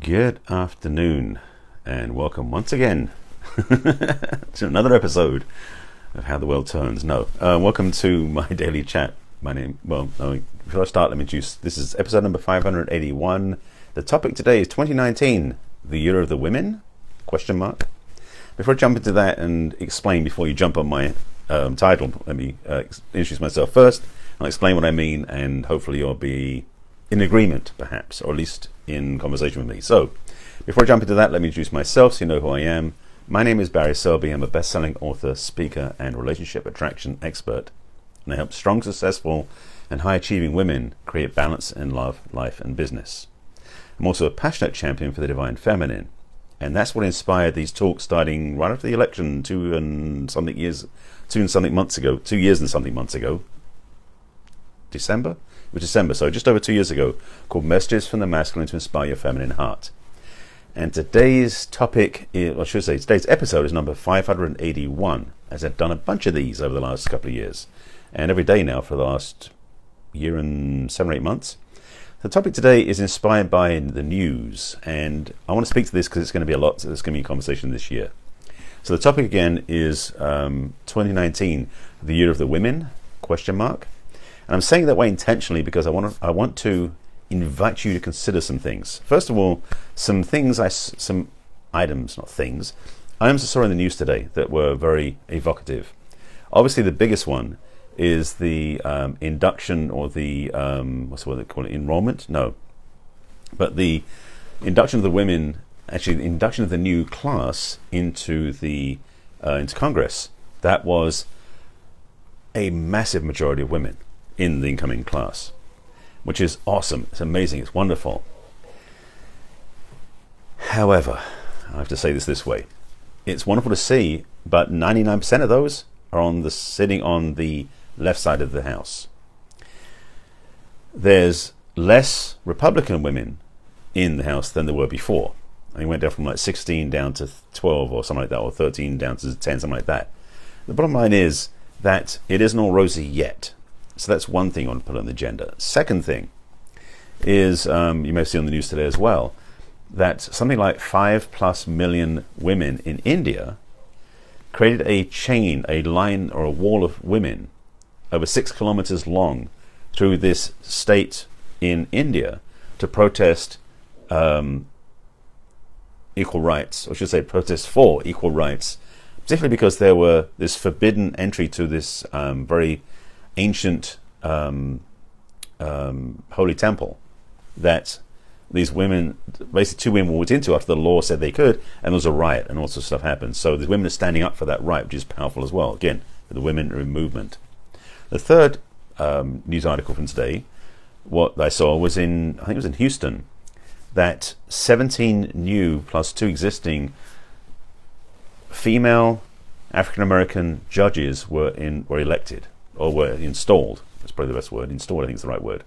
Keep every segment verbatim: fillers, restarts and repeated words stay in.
Good afternoon and welcome once again to another episode of How the World Turns. No, uh, welcome to my daily chat. My name, well, no, before I start, let me introduce. This is episode number five hundred eighty-one. The topic today is twenty nineteen, the year of the women, question mark. Before I jump into that and explain, before you jump on my um, title, let me uh, introduce myself first. I'll explain what I mean, and hopefully you'll be in agreement, perhaps, or at least in conversation with me. So before I jump into that, let me introduce myself so you know who I am. My name is Barry Selby. I'm a best-selling author, speaker, and relationship attraction expert, and I help strong, successful, and high-achieving women create balance in love, life, and business. I'm also a passionate champion for the divine feminine, and that's what inspired these talks starting right after the election two and something years, two and something months ago, two years and something months ago, December? It was December, so just over two years ago, called Messages from the Masculine to Inspire Your Feminine Heart. And today's topic, is, or should I say, today's episode is number five hundred eighty-one, as I've done a bunch of these over the last couple of years, and every day now for the last year and seven or eight months. The topic today is inspired by the news, and I want to speak to this because it's going to be a lot, so there's going to be a conversation this year. So the topic again is um, twenty nineteen, the year of the women, question mark. And I'm saying that way intentionally because I want to, I want to invite you to consider some things. First of all, some things, I, some items, not things, items I saw in the news today that were very evocative. Obviously, the biggest one is the um, induction or the, um, what's the word they call it, enrollment? No. But the induction of the women, actually the induction of the new class into, the, uh, into Congress, that was a massive majority of women in the incoming class, which is awesome. It's amazing. It's wonderful. However, I have to say this this way. It's wonderful to see, but ninety-nine percent of those are on the sitting on the left side of the house. There's less Republican women in the house than there were before. I mean, went down from like sixteen down to twelve or something like that, or thirteen down to ten, something like that. The bottom line is that it isn't all rosy yet. So that's one thing I want to put on the agenda. Second thing is, um, you may see on the news today as well, that something like five plus million women in India created a chain, a line or a wall of women over six kilometers long through this state in India to protest um, equal rights, or should I say protest for equal rights, particularly because there were this forbidden entry to this um, very ancient um, um, holy temple that these women, basically two women walked into after the law said they could, and there was a riot and all sorts of stuff happened. So the women are standing up for that right, which is powerful as well. Again, the women are in movement. The third um, news article from today, what I saw was in, I think it was in Houston, that seventeen new plus two existing female African-American judges were, in, were elected. Or were installed. That's probably the best word. Installed, I think, is the right word,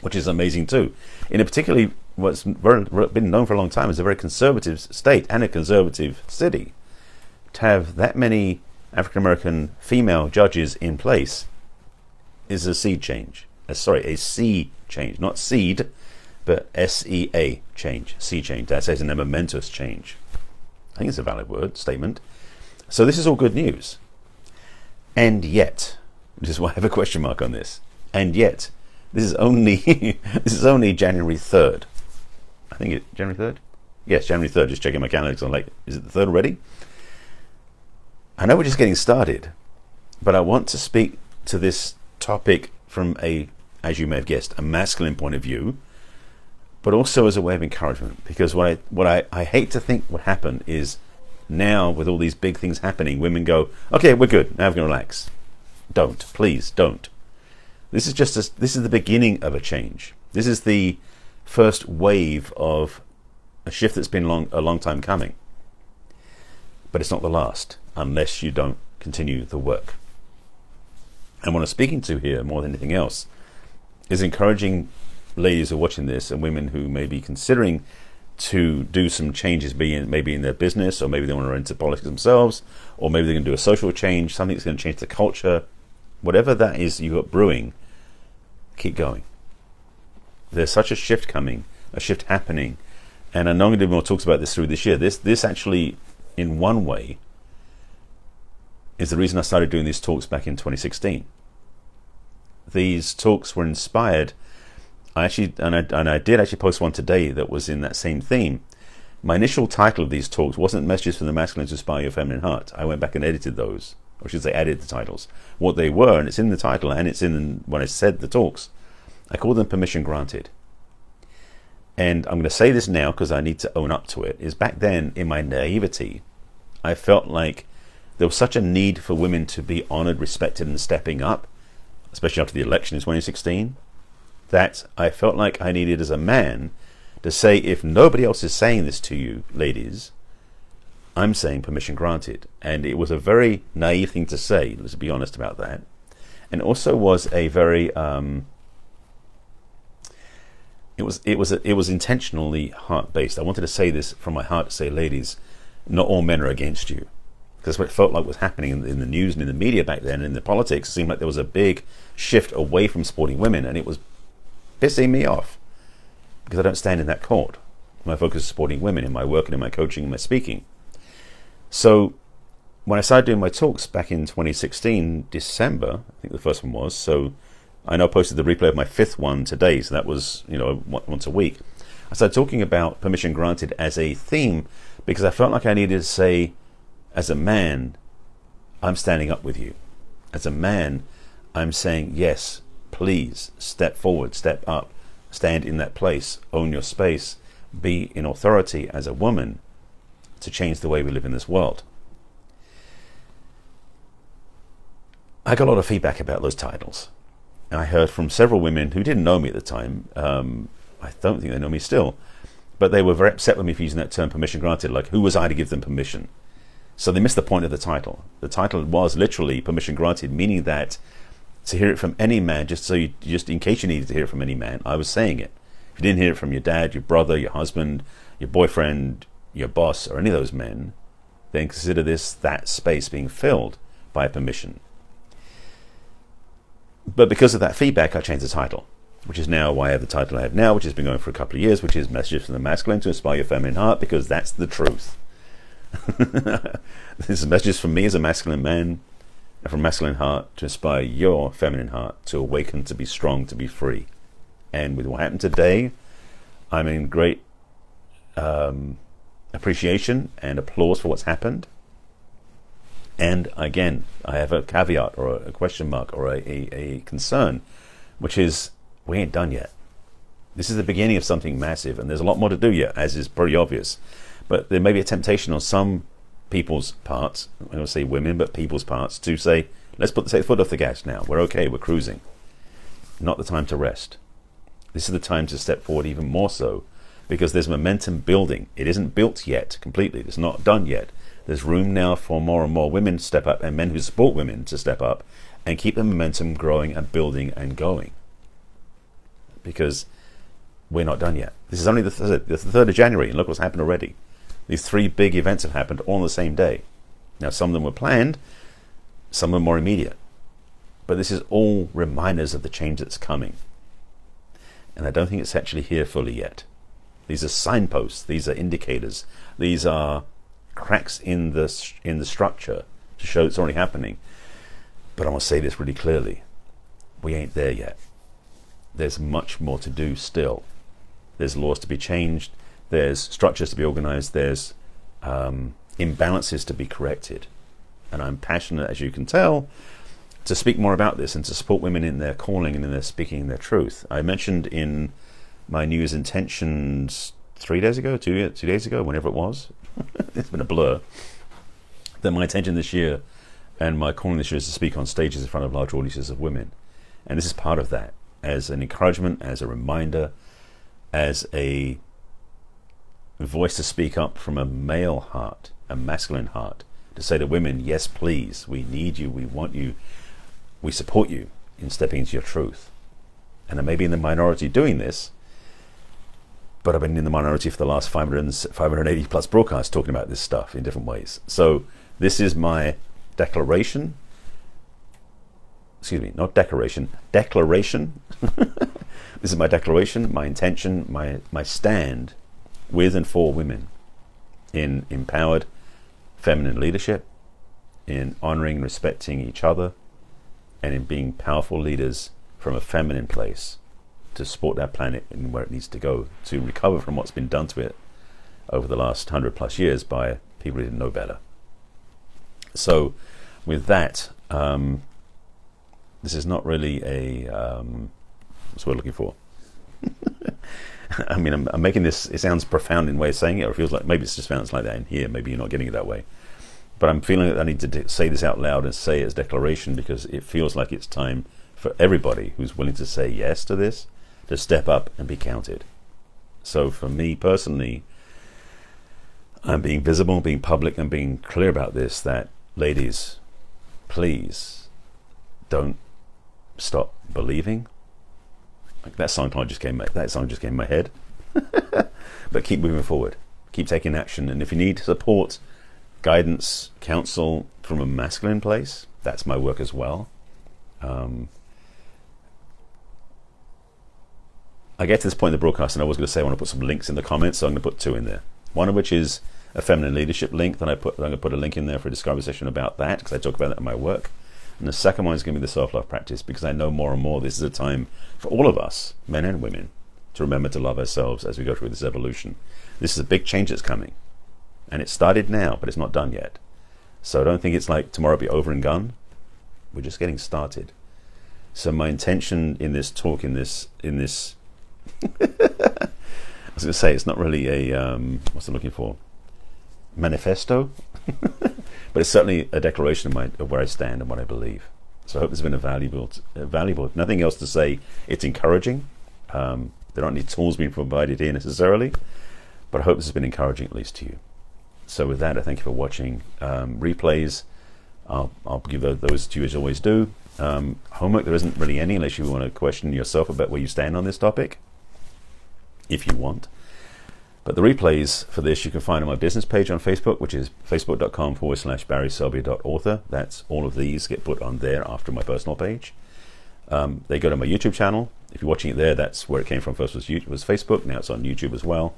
which is amazing too. In a particularly what's very, been known for a long time as a very conservative state and a conservative city, to have that many African American female judges in place is a sea change. Uh, sorry, a sea change, not seed, but S E A change, sea change. That says in a momentous change. I think it's a valid word statement. So this is all good news, and yet. Which is why I have a question mark on this. And yet, this is only this is only January third. I think it's January third? Yes, January third. Just checking my calendar because I'm like, is it the third already? I know we're just getting started, but I want to speak to this topic from a, as you may have guessed, a masculine point of view, but also as a way of encouragement. Because what I, what I, I hate to think would happen is now, with all these big things happening, women go, okay, we're good, now we're going to relax. Don't, please don't. This is just a, this is the beginning of a change. This is the first wave of a shift that's been long, a long time coming. But it's not the last unless you don't continue the work. And what I'm speaking to here more than anything else is encouraging ladies who are watching this and women who may be considering to do some changes, be in, maybe in their business, or maybe they want to run into politics themselves, or maybe they're going to do a social change, something that's going to change the culture. Whatever that is you've got brewing, keep going. There's such a shift coming, a shift happening, and I'm going to do more talks about this through this year. This, this actually, in one way, is the reason I started doing these talks back in twenty sixteen. These talks were inspired. I actually, and I, and I did actually post one today that was in that same theme. My initial title of these talks wasn't Messages from the Masculine to Inspire Your Feminine Heart. I went back and edited those, or should I say added the titles. What they were, and it's in the title, and it's in when I said the talks, I called them Permission Granted. And I'm going to say this now because I need to own up to it, is back then, in my naivety, I felt like there was such a need for women to be honored, respected, and stepping up, especially after the election in twenty sixteen, that I felt like I needed as a man to say, if nobody else is saying this to you, ladies, I'm saying permission granted. And it was a very naive thing to say, let's be honest about that. And also was a very, um, it was it was a, it was intentionally heart-based. I wanted to say this from my heart, to say, ladies, not all men are against you. Because what it felt like was happening in the, in the news and in the media back then, and in the politics, it seemed like there was a big shift away from supporting women, and it was pissing me off because I don't stand in that court. My focus is supporting women in my work and in my coaching and my speaking. So when I started doing my talks back in twenty sixteen, December, I think the first one was, so I now posted the replay of my fifth one today, so that was, you know, once a week. I started talking about permission granted as a theme because I felt like I needed to say, as a man, I'm standing up with you. As a man, I'm saying, yes, please step forward, step up, stand in that place, own your space, be in authority as a woman to change the way we live in this world. I got a lot of feedback about those titles. I heard from several women who didn't know me at the time. Um, I don't think they know me still, but they were very upset with me for using that term permission granted, like who was I to give them permission? So they missed the point of the title. The title was literally permission granted, meaning that to hear it from any man, just so you, just in case you needed to hear it from any man, I was saying it. If you didn't hear it from your dad, your brother, your husband, your boyfriend, your boss, or any of those men, then consider this, that space being filled by permission. But because of that feedback, I changed the title, which is now why I have the title I have now, which has been going for a couple of years, which is Messages from the Masculine to Inspire Your Feminine Heart, because that's the truth. This is messages from me as a masculine man, and from masculine heart to inspire your feminine heart to awaken, to be strong, to be free. And with what happened today, I'm in great um, appreciation and applause for what's happened. And again, I have a caveat or a question mark or a, a, a concern, which is we ain't done yet. This is the beginning of something massive, and there's a lot more to do yet, as is pretty obvious. But there may be a temptation on some people's parts, I don't say women, but people's parts, to say, let's put the foot off the gas now. We're okay, we're cruising. Not the time to rest. This is the time to step forward even more so, because there's momentum building. It isn't built yet completely. It's not done yet. There's room now for more and more women to step up, and men who support women to step up and keep the momentum growing and building and going. Because we're not done yet. This is only the, th the third of January, and look what's happened already. These three big events have happened all on the same day. Now, some of them were planned, some were more immediate. But this is all reminders of the change that's coming. And I don't think it's actually here fully yet. These are signposts. These are indicators. These are cracks in the, in the structure to show it's already happening. But I want to say this really clearly. We ain't there yet. There's much more to do still. There's laws to be changed. There's structures to be organized, there's um, imbalances to be corrected. And I'm passionate, as you can tell, to speak more about this and to support women in their calling and in their speaking their truth. I mentioned in my news intentions three days ago, two, two days ago, whenever it was, it's been a blur, that my intention this year and my calling this year is to speak on stages in front of large audiences of women. And this is part of that, as an encouragement, as a reminder, as a voice to speak up from a male heart, a masculine heart, to say to women, yes please, we need you, we want you, we support you in stepping into your truth. And I may be in the minority doing this, but I've been in the minority for the last five hundred, five hundred eighty plus broadcasts talking about this stuff in different ways. So this is my declaration, excuse me, not decoration, declaration. This is my declaration, my intention, my, my stand, with and for women in empowered feminine leadership, in honoring and respecting each other, and in being powerful leaders from a feminine place to support our planet and where it needs to go, to recover from what's been done to it over the last hundred plus years by people who didn't know better. So with that, um, this is not really a, um, what's we're looking for? I mean, I'm, I'm making this, it sounds profound in way of saying it, or it feels like, maybe it's just sounds like that in here, maybe you're not getting it that way. But I'm feeling that I need to say this out loud and say it as declaration, because it feels like it's time for everybody who's willing to say yes to this to step up and be counted. So for me personally, I'm being visible, being public, and being clear about this, that ladies, please don't stop believing. Like that song just came that song just came in my head. But keep moving forward, keep taking action, and if you need support, guidance, counsel from a masculine place, that's my work as well. Um, I get to this point in the broadcast and I was going to say I want to put some links in the comments, so I'm going to put two in there. One of which is a feminine leadership link, then I put, I'm going to put a link in there for a discovery session about that, because I talk about that in my work. And the second one is going to be the self-love practice, because I know more and more this is a time for all of us, men and women, to remember to love ourselves as we go through this evolution. This is a big change that's coming, and it started now, but it's not done yet. So I don't think it's like tomorrow be over and gone. We're just getting started. So my intention in this talk, in this, in this, I was going to say, it's not really a, um, what's I'm looking for? Manifesto? But it's certainly a declaration of, my, of where I stand and what I believe. So I hope it's been a valuable, a valuable, if nothing else to say, it's encouraging. Um, there aren't any tools being provided here necessarily, but I hope this has been encouraging at least to you. So with that, I thank you for watching. Um, replays, I'll, I'll give those to you as always do. Um, homework, there isn't really any, unless you want to question yourself about where you stand on this topic, if you want. But the replays for this you can find on my business page on Facebook, which is facebook.com forward slash Barry Selby dot author. That's all of these get put on there after my personal page. Um, they go to my YouTube channel. If you're watching it there, that's where it came from. First was, YouTube, was Facebook, now it's on YouTube as well.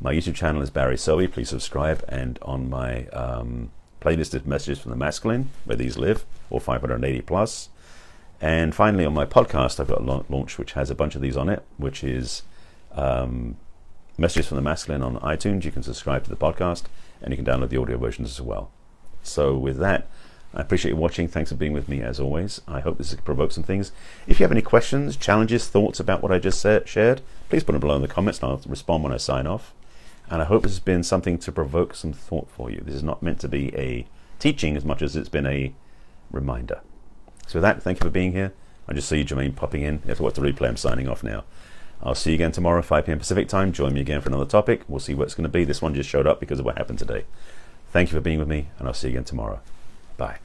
My YouTube channel is Barry Selby, please subscribe. And on my um, playlist of Messages from the Masculine, where these live, or five hundred eighty plus. And finally on my podcast, I've got a launch which has a bunch of these on it, which is... Um, Messages from the Masculine on iTunes. You can subscribe to the podcast and you can download the audio versions as well. So with that, I appreciate you watching. Thanks for being with me as always. I hope this provokes some things. If you have any questions, challenges, thoughts about what I just said, shared, please put them below in the comments and I'll respond when I sign off. And I hope this has been something to provoke some thought for you. This is not meant to be a teaching as much as it's been a reminder. So with that, thank you for being here. I just see Jermaine popping in. You have to watch the replay. I'm signing off now. I'll see you again tomorrow, five p m Pacific time. Join me again for another topic. We'll see what it's going to be. This one just showed up because of what happened today. Thank you for being with me, and I'll see you again tomorrow. Bye.